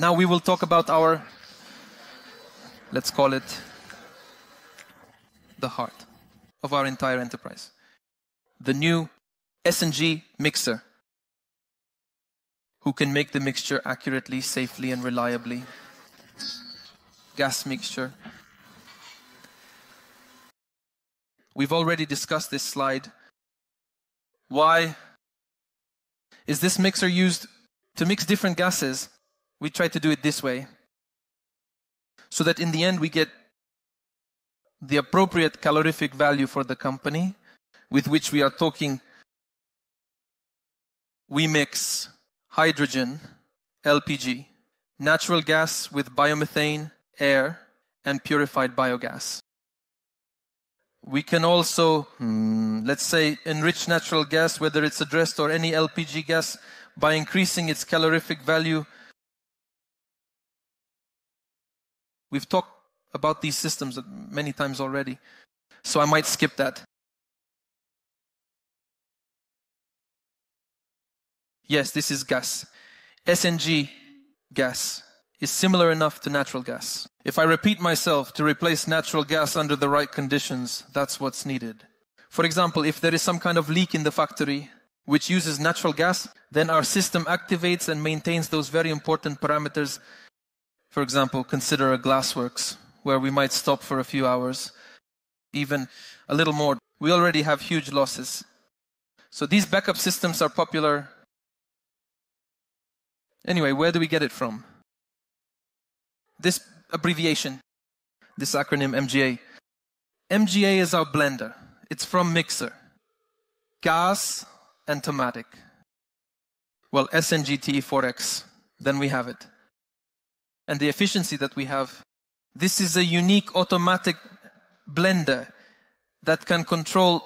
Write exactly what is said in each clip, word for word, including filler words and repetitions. Now we will talk about our, let's call it, the heart of our entire enterprise. The new S N G mixer, who can make the mixture accurately, safely, and reliably. Gas mixture. We've already discussed this slide. Why is this mixer used to mix different gases? We try to do it this way, so that in the end we get the appropriate calorific value for the company with which we are talking. We mix hydrogen, L P G, natural gas with biomethane, air, and purified biogas. We can also, hmm, let's say, enrich natural gas, whether it's addressed or any L P G gas, by increasing its calorific value. We've talked about these systems many times already, so I might skip that. Yes, this is gas. S N G gas is similar enough to natural gas. If I repeat myself, to replace natural gas under the right conditions, that's what's needed. For example, if there is some kind of leak in the factory which uses natural gas, then our system activates and maintains those very important parameters. For example, consider a glassworks, where we might stop for a few hours, even a little more. We already have huge losses. So these backup systems are popular. Anyway, where do we get it from? This abbreviation, this acronym M G A. M G A is our blender. It's from mixer, gas, and tomatic. Well, S N G T four X, then we have it. And the efficiency that we have. This is a unique automatic blender that can control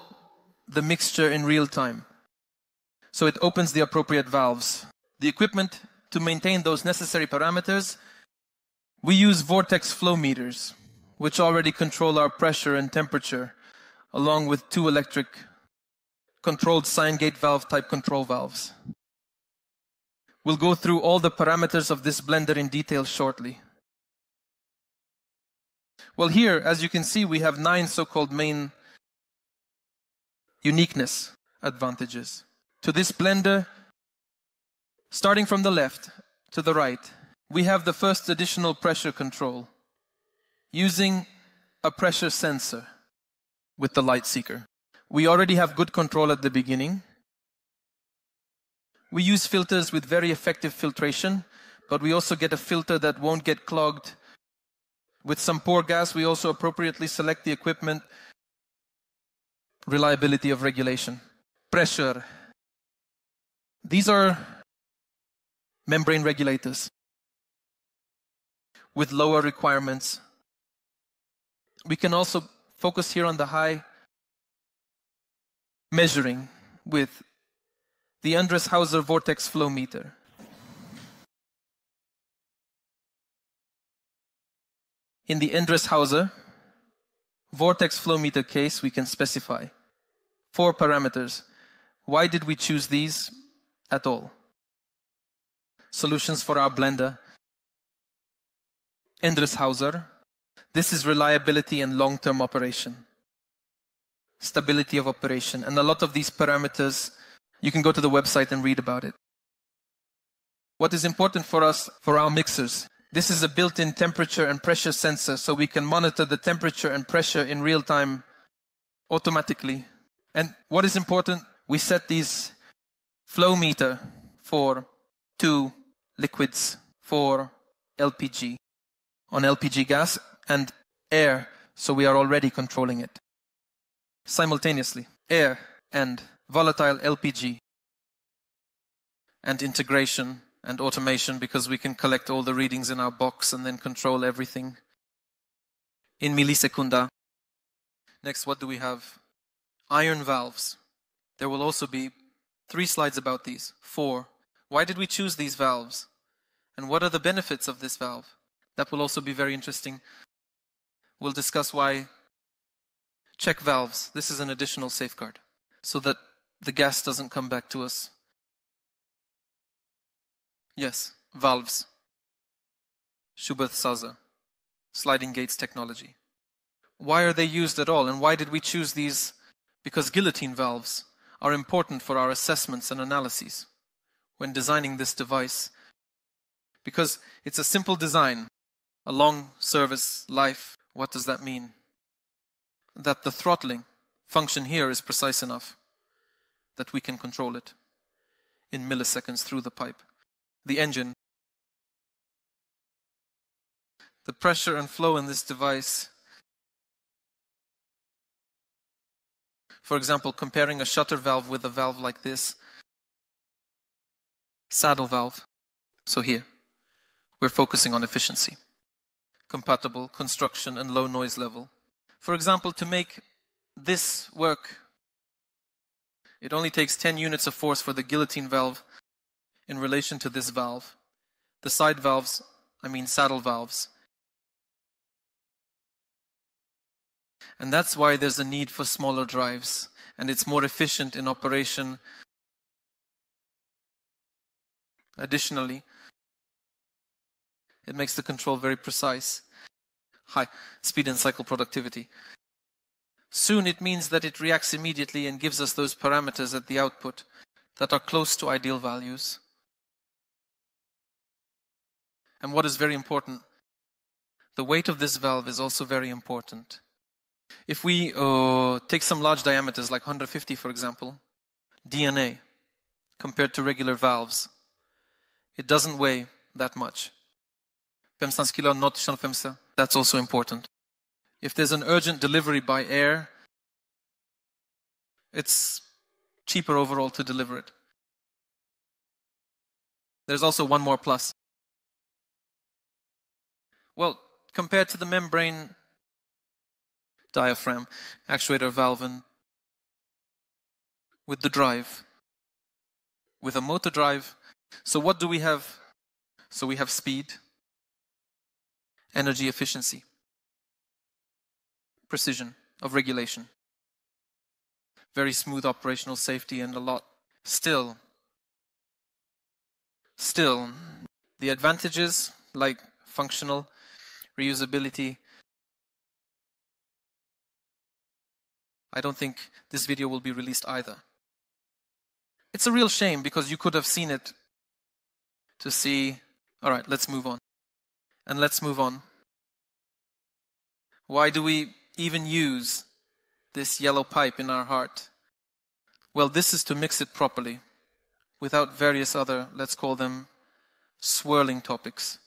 the mixture in real time. So it opens the appropriate valves. The equipment to maintain those necessary parameters, we use vortex flow meters, which already control our pressure and temperature, along with two electric controlled sine gate valve type control valves. We'll go through all the parameters of this blender in detail shortly. Well, here, as you can see, we have nine so-called main uniqueness advantages to this blender. Starting from the left to the right, we have the first additional pressure control using a pressure sensor with the light seeker. We already have good control at the beginning. We use filters with very effective filtration, but we also get a filter that won't get clogged. With some poor gas, we also appropriately select the equipment. Reliability of regulation. Pressure. These are membrane regulators with lower requirements. We can also focus here on the high, measuring with the Endress+Hauser vortex flow meter. In the Endress+Hauser vortex flow meter case, we can specify four parameters. Why did we choose these at all? Solutions for our blender. Endress+Hauser. This is reliability and long-term operation. Stability of operation. And a lot of these parameters, you can go to the website and read about it. What is important for us, for our mixers, this is a built-in temperature and pressure sensor, so we can monitor the temperature and pressure in real time automatically. And what is important, we set these flow meter for two liquids, for L P G, on L P G gas and air, so we are already controlling it. Simultaneously, air and volatile L P G, and integration and automation, because we can collect all the readings in our box and then control everything in millisecunda. Next, what do we have? Iron valves. There will also be three slides about these. Four. Why did we choose these valves? And what are the benefits of this valve? That will also be very interesting. We'll discuss why. Check valves. This is an additional safeguard, so that the gas doesn't come back to us. Yes, valves. Schubert-Sauser, sliding gates technology. Why are they used at all, and why did we choose these? Because guillotine valves are important for our assessments and analyses when designing this device, because it's a simple design, a long service life. What does that mean? That the throttling function here is precise enough that we can control it in milliseconds through the pipe. The engine, the pressure and flow in this device, for example, comparing a shutter valve with a valve like this, saddle valve. So here, we're focusing on efficiency, compatible construction and low noise level. For example, to make this work, it only takes ten units of force for the guillotine valve in relation to this valve. The side valves, I mean saddle valves. And that's why there's a need for smaller drives, and it's more efficient in operation. Additionally, it makes the control very precise. High speed and cycle productivity. Soon it means that it reacts immediately and gives us those parameters at the output that are close to ideal values. And what is very important, the weight of this valve is also very important. If we uh, take some large diameters, like one hundred fifty for example, D N A, compared to regular valves, it doesn't weigh that much. That's also important. If there's an urgent delivery by air, it's cheaper overall to deliver it. There's also one more plus. Well, compared to the membrane, diaphragm, actuator valve, and with the drive, with a motor drive. So what do we have? So we have speed, energy efficiency, precision of regulation, very smooth operational safety, and a lot. Still, still, the advantages like functional, reusability, I don't think this video will be released either. It's a real shame because you could have seen it to see. All right, let's move on. And let's move on. Why do we even use this yellow pipe in our heart? Well, this is to mix it properly without various other, let's call them, swirling topics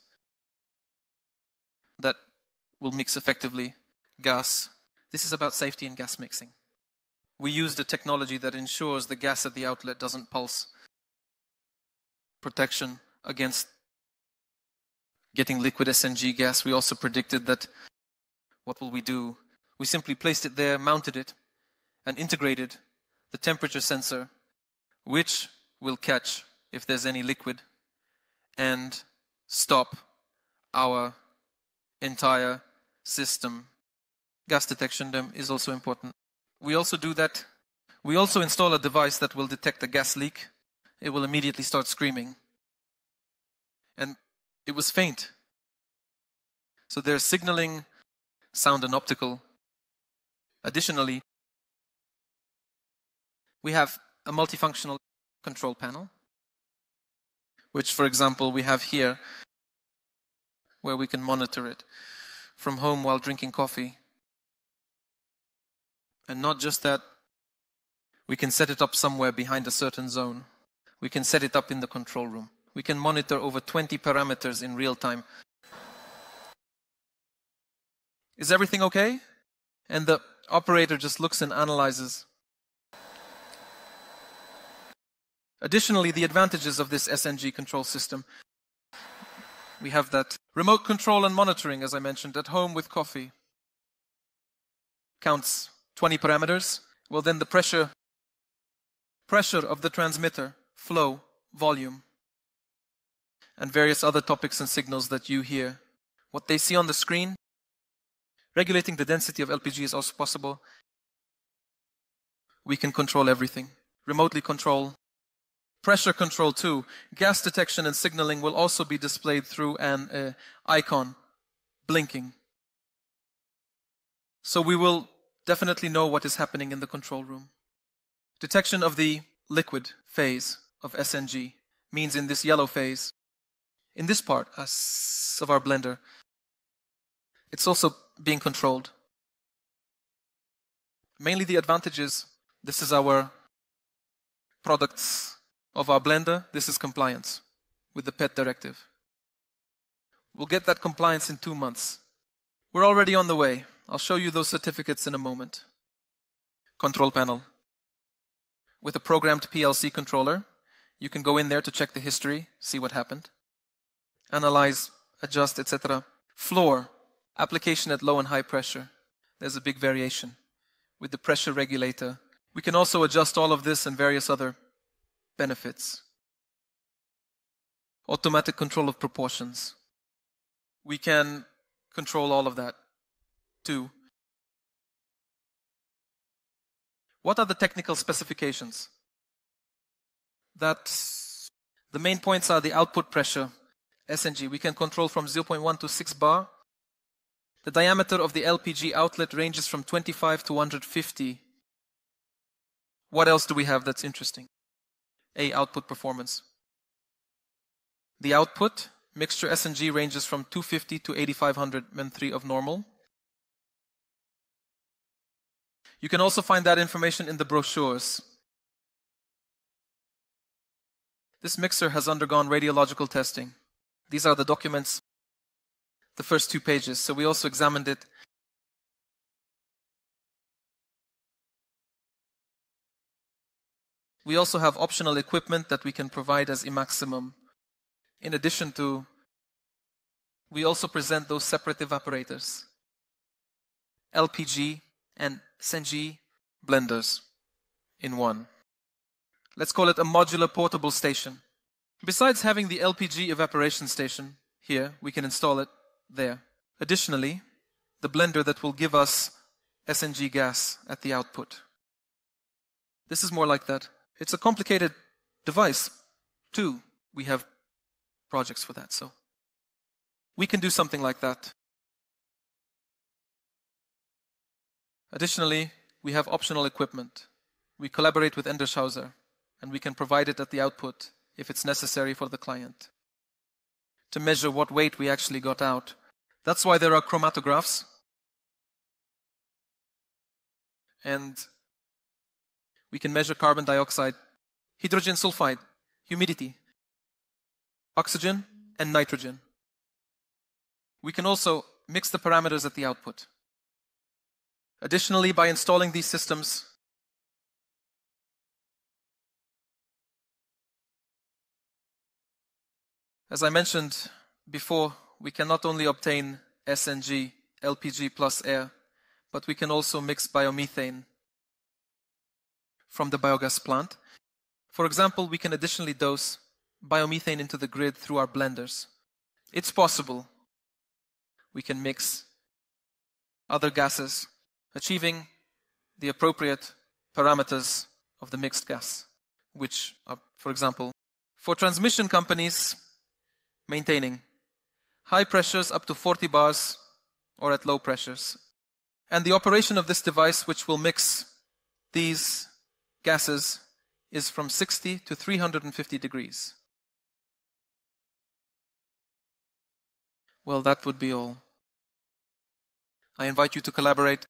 that will mix effectively gas. This is about safety in gas mixing. We use the technology that ensures the gas at the outlet doesn't pulse. Protection against getting liquid S N G gas. We also predicted that, what will we do? We simply placed it there, mounted it, and integrated the temperature sensor, which will catch if there's any liquid, and stop our entire system. Gas detection then is also important. We also do that. We also install a device that will detect a gas leak. It will immediately start screaming. And it was faint. So there's signaling, sound and optical. Additionally, we have a multifunctional control panel, which, for example, we have here, where we can monitor it from home while drinking coffee. And not just that, we can set it up somewhere behind a certain zone. We can set it up in the control room. We can monitor over twenty parameters in real time. Is everything okay? And the operator just looks and analyzes. Additionally, the advantages of this S N G control system. We have that remote control and monitoring, as I mentioned, at home with coffee. Counts twenty parameters, well then the pressure, pressure of the transmitter, flow, volume, and various other topics and signals that you hear. What they see on the screen, regulating the density of L P G is also possible. We can control everything, remotely control Pressure control too. Gas detection and signaling will also be displayed through an uh, icon, blinking. So we will definitely know what is happening in the control room. Detection of the liquid phase of S N G means in this yellow phase, in this part of our blender, it's also being controlled. Mainly the advantages, this is our products of our blender, this is compliance with the P E T directive. We'll get that compliance in two months. We're already on the way. I'll show you those certificates in a moment. Control panel. With a programmed P L C controller, you can go in there to check the history, see what happened, analyze, adjust, et cetera. Floor. Application at low and high pressure. There's a big variation. With the pressure regulator, we can also adjust all of this and various other benefits. Automatic control of proportions. We can control all of that too. What are the technical specifications? That the main points are the output pressure, S N G. We can control from zero point one to six bar. The diameter of the L P G outlet ranges from twenty-five to one hundred fifty. What else do we have that's interesting? A, output performance. The output mixture S N G ranges from two fifty to eighty-five hundred M E M three of normal. You can also find that information in the brochures. This mixer has undergone radiological testing. These are the documents, the first two pages, so we also examined it. We also have optional equipment that we can provide as a maximum. In addition to, we also present those separate evaporators, L P G and S N G blenders in one. Let's call it a modular portable station. Besides having the L P G evaporation station here, we can install it there. Additionally, the blender that will give us S N G gas at the output. This is more like that. It's a complicated device too. We have projects for that, so we can do something like that. Additionally, we have optional equipment. We collaborate with Endress+Hauser, and we can provide it at the output if it's necessary for the client, to measure what weight we actually got out. That's why there are chromatographs. And we can measure carbon dioxide, hydrogen sulfide, humidity, oxygen, and nitrogen. We can also mix the parameters at the output. Additionally, by installing these systems, as I mentioned before, we can not only obtain S N G, L P G plus air, but we can also mix biomethane from the biogas plant. For example, we can additionally dose biomethane into the grid through our blenders. It's possible. We can mix other gases, achieving the appropriate parameters of the mixed gas, which are, for example, for transmission companies, maintaining high pressures up to forty bars or at low pressures. And the operation of this device, which will mix these gases, is from sixty to three hundred fifty degrees. Well, that would be all. I invite you to collaborate